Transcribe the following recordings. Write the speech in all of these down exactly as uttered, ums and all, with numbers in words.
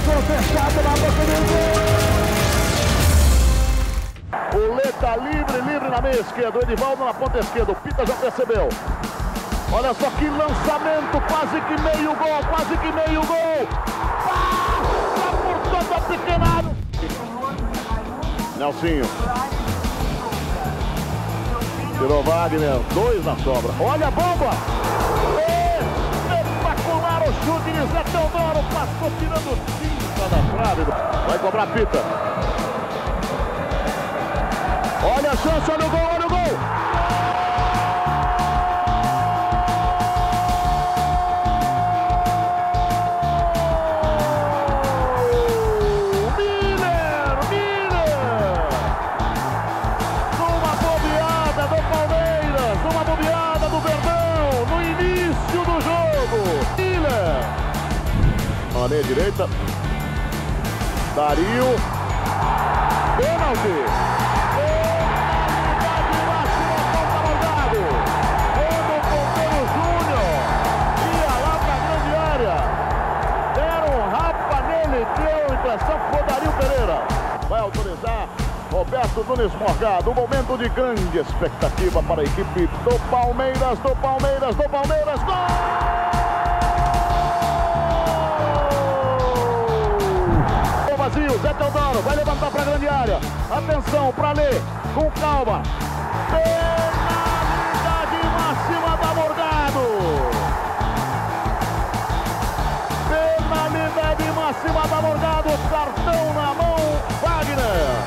Cruzou fechado na boca do gol. O Lê tá livre, livre na meia esquerda. O Edivaldo na ponta esquerda. O Pita já percebeu. Olha só que lançamento. Quase que meio gol. Quase que meio gol. Passa por toda a pequenada. Nelsinho. Tirou Wagner. Dois na sobra. Olha a bomba. O chute de Zé Teodoro, passou tirando cinta da trave. Vai cobrar Pita. Olha a chance, olha o gol, olha o gol. Miller, Miller. Numa bobeada do Palmeiras, numa bobeada do Verdão, no início do jogo. Na meia direita, Dario, pênalti, penalidade máxima contra Ronaldo, quando o ponteiro Júnior ia lá pra grande área, deram um rapa nele, deu impressão pro Dario Pereira. Vai autorizar Roberto Nunes Morgado, um momento de grande expectativa para a equipe do Palmeiras, do Palmeiras, do Palmeiras, gol! Zé Teodoro vai levantar para a grande área. Atenção para Lê, com calma. Penalidade máxima da Morgado. Penalidade máxima da Morgado. Cartão na mão, Wagner.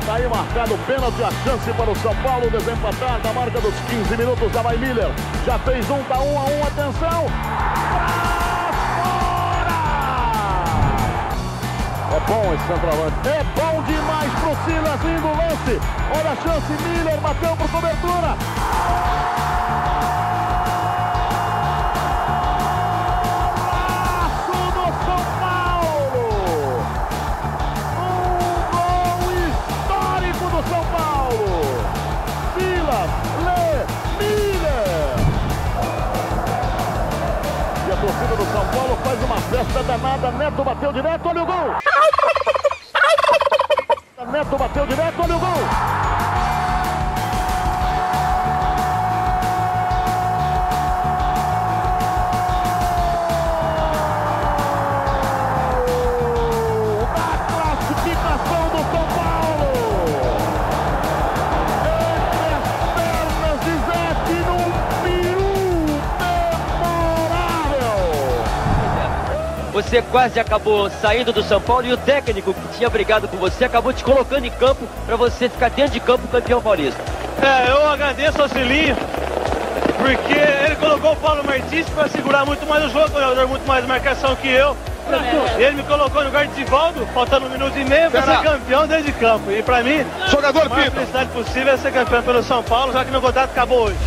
Está aí marcado o pênalti, a chance para o São Paulo desempatar da marca dos quinze minutos. Da vai Miller. Já fez um, tá um a um. Atenção. É bom esse centroavante. É bom demais pro Silas, lindo lance. Olha a chance, Miller bateu por cobertura. Golaço do São Paulo. Um gol histórico do São Paulo. Silas, Lê, Miller. E a torcida do São Paulo faz uma festa danada. Neto bateu direto, olha o gol. Neto bateu direto, olha o gol! Da classificação do São Paulo! Entre as pernas de Zé, num peru memorável! Você quase acabou saindo do São Paulo e o técnico tinha brigado com você, acabou te colocando em campo para você ficar dentro de campo campeão paulista. É, eu agradeço ao Silinho, porque ele colocou o Paulo Martins para segurar muito mais o jogo, ele deu muito mais marcação que eu. Ele me colocou no lugar de Edivaldo, faltando um minuto e meio para ser campeão dentro de campo. E para mim, jogador, a maior felicidade possível é ser campeão pelo São Paulo, já que meu contrato acabou hoje.